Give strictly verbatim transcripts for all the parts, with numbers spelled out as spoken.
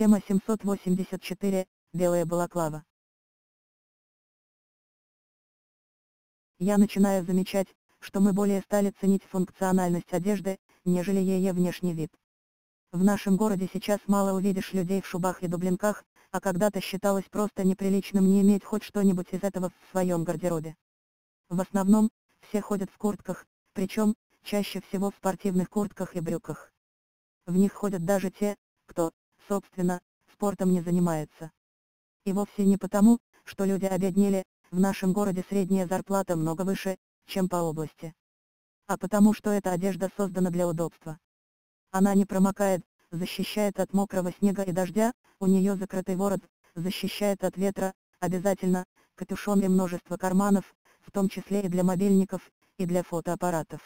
Тема семьсот восемьдесят четыре. Белая балаклава. Я начинаю замечать, что мы более стали ценить функциональность одежды, нежели ее внешний вид. В нашем городе сейчас мало увидишь людей в шубах и дубленках, а когда-то считалось просто неприличным не иметь хоть что-нибудь из этого в своем гардеробе. В основном, все ходят в куртках, причем, чаще всего в спортивных куртках и брюках. В них ходят даже те, кто, собственно, спортом не занимается. И вовсе не потому, что люди обеднели, в нашем городе средняя зарплата много выше, чем по области. А потому что эта одежда создана для удобства. Она не промокает, защищает от мокрого снега и дождя, у нее закрытый ворот, защищает от ветра, обязательно, капюшон и множество карманов, в том числе и для мобильников, и для фотоаппаратов.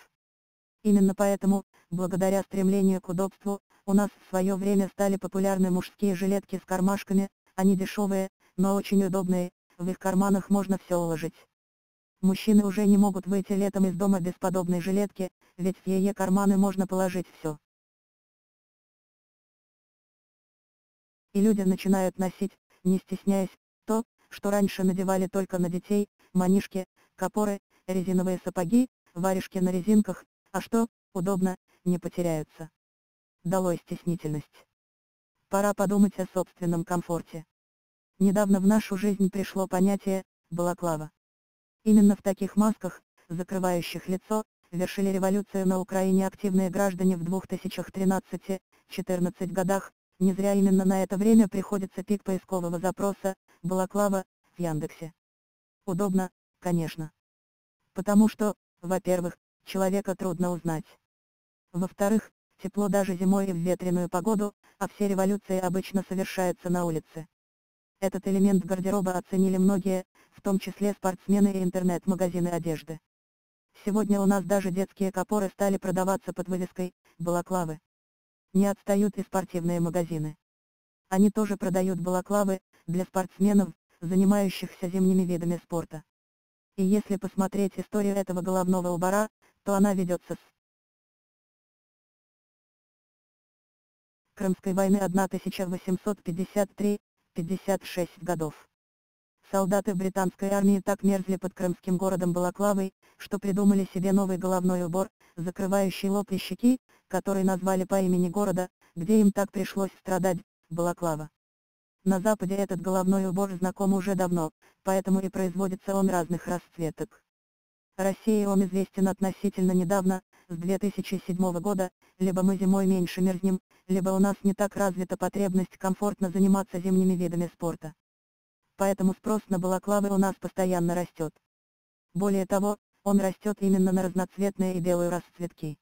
Именно поэтому, благодаря стремлению к удобству, у нас в свое время стали популярны мужские жилетки с кармашками, они дешевые, но очень удобные, в их карманах можно все уложить. Мужчины уже не могут выйти летом из дома без подобной жилетки, ведь в ее карманы можно положить все. И люди начинают носить, не стесняясь, то, что раньше надевали только на детей, манишки, капоры, резиновые сапоги, варежки на резинках, а что, удобно, не потеряются. Долой стеснительность. Пора подумать о собственном комфорте. Недавно в нашу жизнь пришло понятие «балаклава». Именно в таких масках, закрывающих лицо, вершили революцию на Украине активные граждане в две тысячи тринадцатом — две тысячи четырнадцатом годах. Не зря именно на это время приходится пик поискового запроса «балаклава» в Яндексе. Удобно, конечно. Потому что, во-первых, человека трудно узнать. Во-вторых, тепло даже зимой и в ветреную погоду, а все революции обычно совершаются на улице. Этот элемент гардероба оценили многие, в том числе спортсмены и интернет-магазины одежды. Сегодня у нас даже детские капоры стали продаваться под вывеской «балаклавы». Не отстают и спортивные магазины. Они тоже продают балаклавы, для спортсменов, занимающихся зимними видами спорта. И если посмотреть историю этого головного убора, то она ведется с Крымской войны тысяча восемьсот пятьдесят третьего — пятьдесят шестого годов. Солдаты британской армии так мерзли под крымским городом балаклавой, что придумали себе новый головной убор, закрывающий лоб и щеки, который назвали по имени города, где им так пришлось страдать, балаклава. На Западе этот головной убор знаком уже давно, поэтому и производится он разных расцветок. России он известен относительно недавно, с две тысячи седьмого года, либо мы зимой меньше мерзнем, либо у нас не так развита потребность комфортно заниматься зимними видами спорта. Поэтому спрос на балаклавы у нас постоянно растет. Более того, он растет именно на разноцветные и белые расцветки.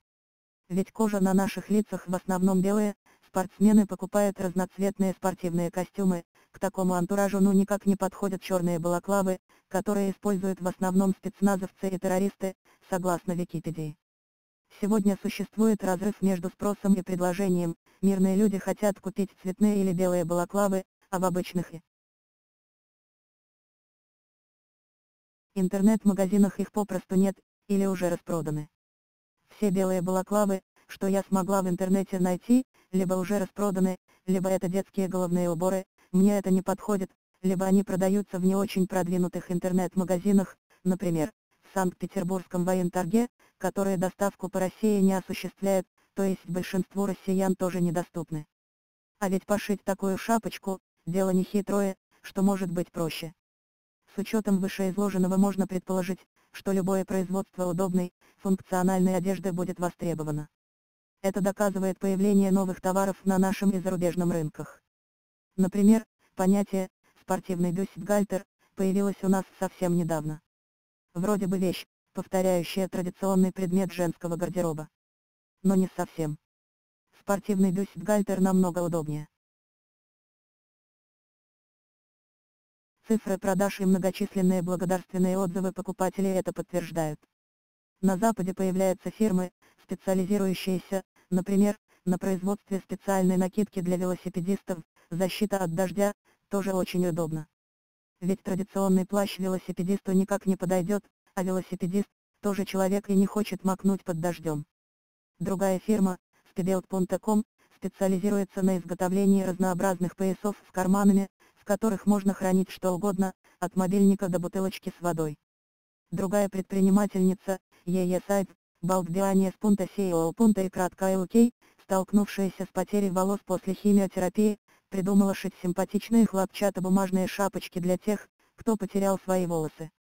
Ведь кожа на наших лицах в основном белая, спортсмены покупают разноцветные спортивные костюмы, к такому антуражу ну никак не подходят черные балаклавы, которые используют в основном спецназовцы и террористы, согласно Википедии. Сегодня существует разрыв между спросом и предложением, мирные люди хотят купить цветные или белые балаклавы, а в обычных и интернет-магазинах их попросту нет, или уже распроданы. Все белые балаклавы, что я смогла в интернете найти, либо уже распроданы, либо это детские головные уборы, мне это не подходит, либо они продаются в не очень продвинутых интернет-магазинах, например, в Санкт-Петербургском военторге, которые доставку по России не осуществляют, то есть большинству россиян тоже недоступны. А ведь пошить такую шапочку, дело нехитрое, что может быть проще. С учетом вышеизложенного можно предположить, что любое производство удобной, функциональной одежды будет востребовано. Это доказывает появление новых товаров на нашем и зарубежном рынках. Например, понятие «спортивный бюстгальтер» появилось у нас совсем недавно. Вроде бы вещь, повторяющая традиционный предмет женского гардероба. Но не совсем. Спортивный бюстгальтер намного удобнее. Цифры продаж и многочисленные благодарственные отзывы покупателей это подтверждают. На Западе появляются фирмы, специализирующиеся, например, на производстве специальной накидки для велосипедистов, защита от дождя, тоже очень удобно. Ведь традиционный плащ велосипедисту никак не подойдет, а велосипедист тоже человек и не хочет мокнуть под дождем. Другая фирма, speedelt точка ком, специализируется на изготовлении разнообразных поясов с карманами, в которых можно хранить что угодно, от мобильника до бутылочки с водой. Другая предпринимательница, ее сайт, балдианиес точка сео точка ком, столкнувшаяся с потерей волос после химиотерапии, придумала шить симпатичные хлопчатобумажные шапочки для тех, кто потерял свои волосы.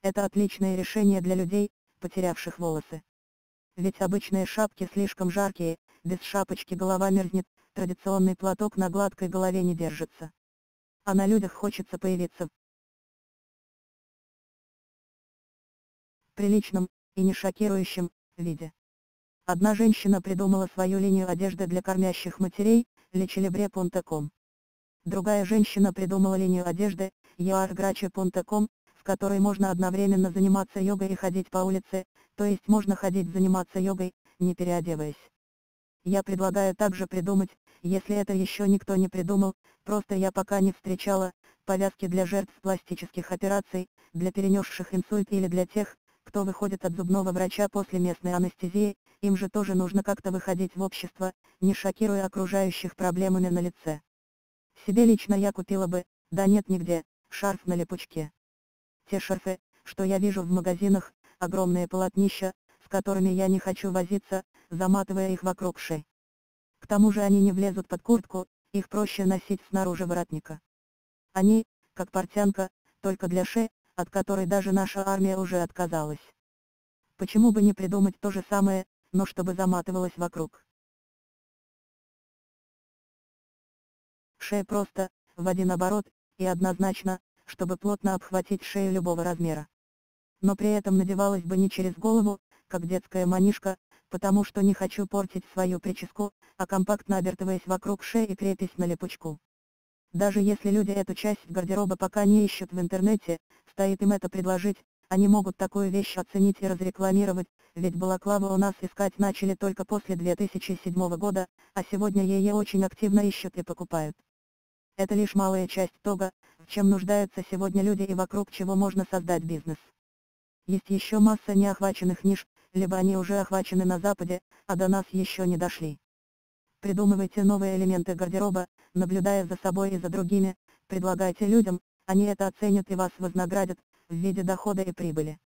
Это отличное решение для людей, потерявших волосы. Ведь обычные шапки слишком жаркие, без шапочки голова мерзнет, традиционный платок на гладкой голове не держится. А на людях хочется появиться в приличном и не шокирующем виде. Одна женщина придумала свою линию одежды для кормящих матерей, лечилибре точка ком. Другая женщина придумала линию одежды, юарграчи точка ком, в которой можно одновременно заниматься йогой и ходить по улице, то есть можно ходить заниматься йогой, не переодеваясь. Я предлагаю также придумать, если это еще никто не придумал, просто я пока не встречала, повязки для жертв пластических операций, для перенесших инсульт или для тех, кто выходит от зубного врача после местной анестезии, им же тоже нужно как-то выходить в общество, не шокируя окружающих проблемами на лице. Себе лично я купила бы, да нет нигде, шарф на липучке. Те шарфы, что я вижу в магазинах, огромные полотнища, с которыми я не хочу возиться, заматывая их вокруг шеи. К тому же они не влезут под куртку, их проще носить снаружи воротника. Они, как портянка, только для шеи, от которой даже наша армия уже отказалась. Почему бы не придумать то же самое, но чтобы заматывалось вокруг? Шея просто, в один оборот, и однозначно, чтобы плотно обхватить шею любого размера. Но при этом надевалась бы не через голову, как детская манишка, потому что не хочу портить свою прическу, а компактно обертываясь вокруг шеи и крепясь на липучку. Даже если люди эту часть гардероба пока не ищут в интернете, стоит им это предложить, они могут такую вещь оценить и разрекламировать, ведь балаклаву у нас искать начали только после две тысячи седьмого года, а сегодня ее очень активно ищут и покупают. Это лишь малая часть того, в чем нуждаются сегодня люди и вокруг чего можно создать бизнес. Есть еще масса неохваченных ниш, либо они уже охвачены на Западе, а до нас еще не дошли. Придумывайте новые элементы гардероба, наблюдая за собой и за другими, предлагайте людям, они это оценят и вас вознаградят, в виде дохода и прибыли.